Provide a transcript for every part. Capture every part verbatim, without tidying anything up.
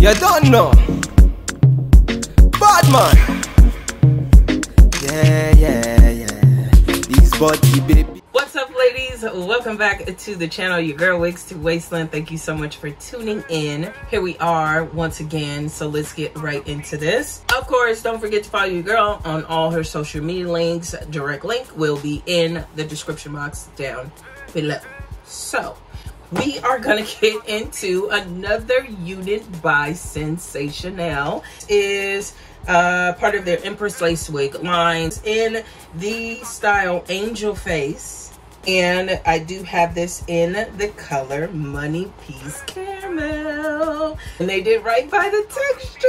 You don't know. Bad man. Yeah, yeah, yeah. These body baby. What's up, ladies? Welcome back to the channel. Your girl Wigs to Waist Length. Thank you so much for tuning in. Here we are once again. So let's get right into this. Of course, don't forget to follow your girl on all her social media links. Direct link will be in the description box down below. So we are gonna get into another unit by Sensationnel. It is uh, part of their Empress lace wig lines in the style Angel Face, and I do have this in the color Money Piece Caramel. And they did right by the texture.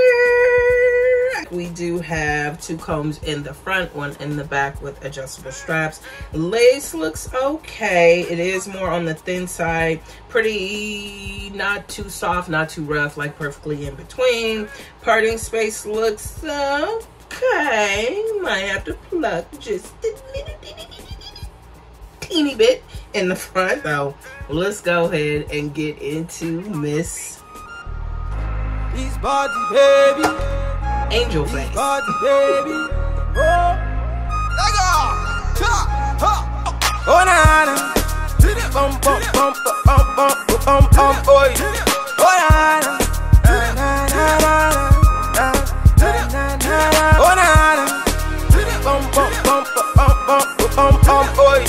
We do have two combs in the front, one in the back with adjustable straps. Lace looks okay. It is more on the thin side, pretty, not too soft, not too rough, like perfectly in between. Parting space looks okay. Might have to pluck just a little teeny bit in the front. So let's go ahead and get into Miss These body baby Angel Face. These body baby. Oh. Oh na na. Bum bum bum bum bum bum bum boy. Oh na na. Na na na na na. Oh na na. Bum bum bum bum bum bum bum boy.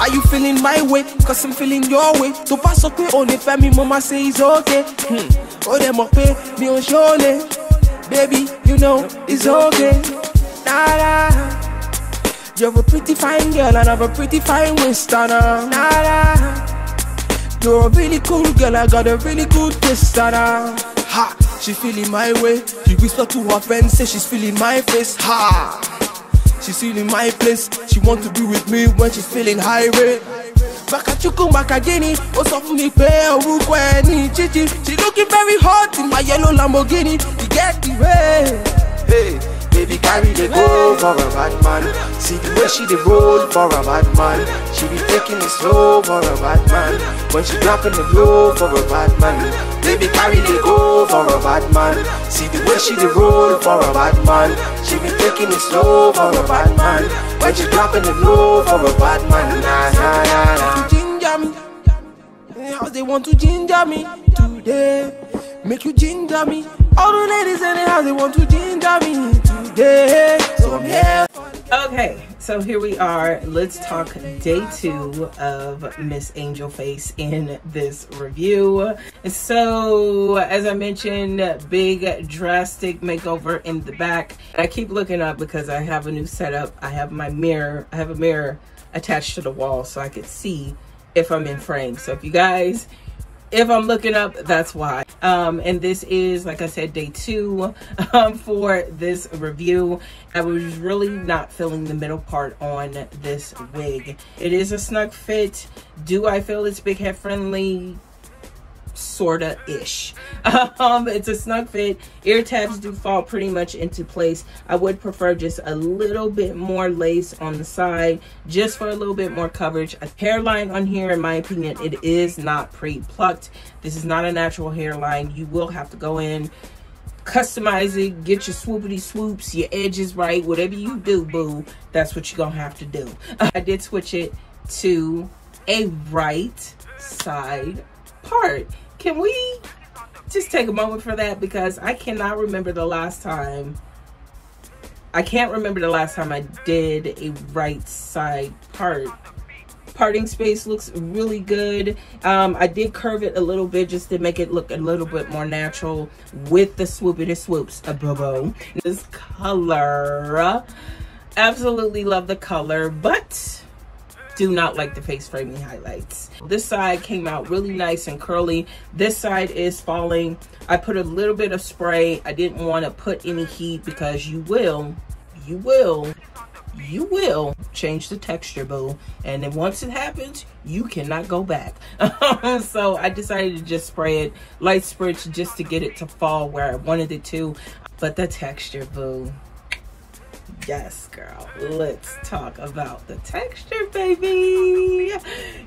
Are you feeling my way? Cause I'm feeling your way. So far so quick, only family mama says okay. Hmm. Oh, them up, me on surely. Baby, you know it's okay. Nah, nah. You have a pretty fine girl, and I have a pretty fine waist. Nah, nah. You're a really cool girl, I got a really good taste. Nah, nah. Ha! She feeling my way. She whisper to her friends, say she's feeling my face. Ha! She's feeling my place. She want to be with me when she's feeling high rate. Back at you come back again. Oh, soften me, pay a rook when he chichi. She looking very hot in my yellow Lamborghini. You get the way. Hey, baby, carry the go for a bad man. See the way she the roll for a bad man. She be taking it slow for a bad man. When she dropping the blow for a bad man. Baby carry the go for a bad man. See the way she the roll for a bad man. She be taking it slow for a bad man. When she dropping the blow for a bad man. Nah, nah, nah, nah. Ginger me, how they want to ginger me today. Make you ginger me. All the ladies in the house, they want to ginger me today. So I'm here. Okay, so here we are. Let's talk day two of Miss Angel Face in this review. So, as I mentioned, big drastic makeover in the back. I keep looking up because I have a new setup. I have my mirror. I have a mirror attached to the wall so I could see if I'm in frame. So if you guys, if I'm looking up, that's why. Um, and this is, like I said, day two um, for this review. I was really not feeling the middle part on this wig. It is a snug fit. Do I feel it's big head friendly? Sorta ish. Um, it's a snug fit. Ear tabs do fall pretty much into place. I would prefer just a little bit more lace on the side, just for a little bit more coverage. A hairline on here, in my opinion, it is not pre-plucked. This is not a natural hairline. You will have to go in, customize it, get your swoopity swoops, your edges right, whatever you do, boo. That's what you're gonna have to do. I did switch it to a right side part. Can we just take a moment for that? Because I cannot remember the last time. I can't remember the last time I did a right side part. Parting space looks really good. Um, I did curve it a little bit just to make it look a little bit more natural with the swoopity swoops. A bobo. This color. Absolutely love the color, but do not like the face framing highlights. This side came out really nice and curly. This side is falling. I put a little bit of spray. I didn't want to put any heat because you will, you will, you will change the texture, boo. And then once it happens, you cannot go back. So I decided to just spray it, light spritz, just to get it to fall where I wanted it to. But the texture, boo. Yes, girl, let's talk about the texture, baby.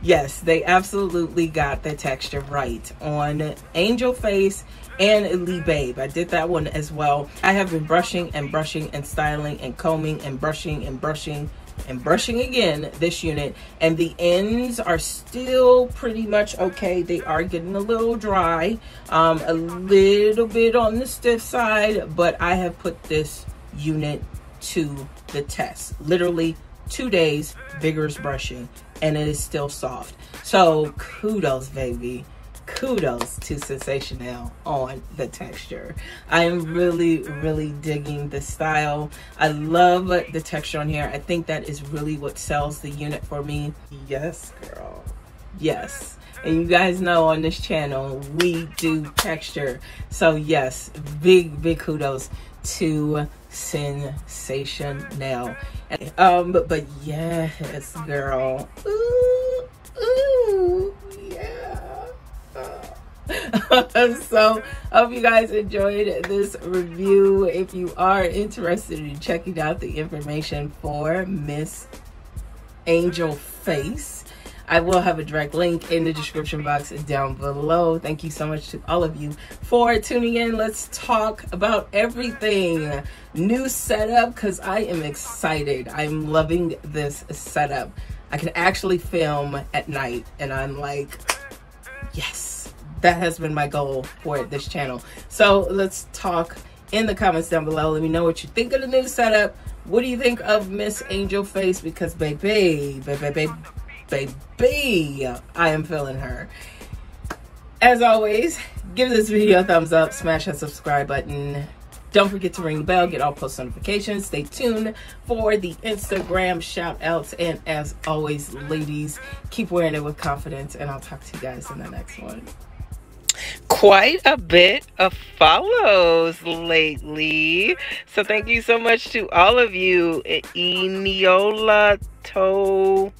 yes, they absolutely got the texture right on Angel Face and Lee Babe. I did that one as well. I have been brushing and brushing and styling and combing and brushing and brushing and brushing again this unit, and the ends are still pretty much okay. They are getting a little dry, um, a little bit on the stiff side, but I have put this unit to the test. Literally two days vigorous brushing and it is still soft. So kudos, baby. Kudos to Sensationnel on the texture. I am really, really digging the style. I love the texture on here. I think that is really what sells the unit for me. Yes, girl. Yes. And you guys know on this channel, we do texture. So yes, big, big kudos to Sensationnel. Um, but, but yes, girl. Ooh, ooh, yeah. So I hope you guys enjoyed this review. If you are interested in checking out the information for Miss Angel Face, I will have a direct link in the description box down below. Thank you so much to all of you for tuning in. Let's talk about everything. New setup, because I am excited. I'm loving this setup. I can actually film at night and I'm like, yes. That has been my goal for this channel. So let's talk in the comments down below. Let me know what you think of the new setup. What do you think of Miss Angel Face? Because baby, baby, baby, baby, I am feeling her. As always, give this video a thumbs up, smash that subscribe button. Don't forget to ring the bell, get all post notifications. Stay tuned for the Instagram shout outs. And as always, ladies, keep wearing it with confidence. And I'll talk to you guys in the next one. Quite a bit of follows lately, so thank you so much to all of you. Eniola To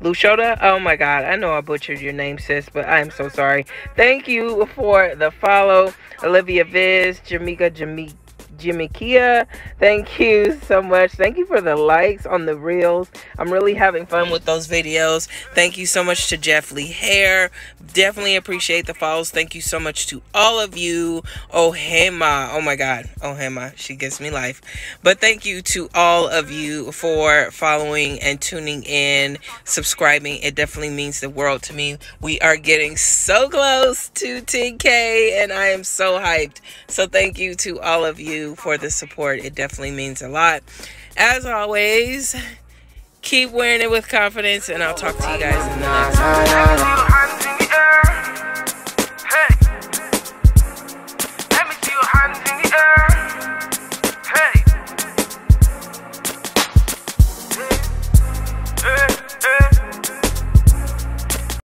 Lushota, oh my god, I know I butchered your name, sis, but I'm so sorry. Thank you for the follow. Olivia Viz, Jamaica, Jamaica Jimmy Kia, thank you so much. Thank you for the likes on the reels. I'm really having fun with those videos. Thank you so much to Jeff Lee Hair. Definitely appreciate the follows. Thank you so much to all of you. Ohema, oh my god, Ohema, she gives me life. But thank you to all of you for following and tuning in, subscribing. It definitely means the world to me. We are getting so close to ten K and I am so hyped. So thank you to all of you for the support. It definitely means a lot. As always, keep wearing it with confidence and I'll talk to you guys in the next one.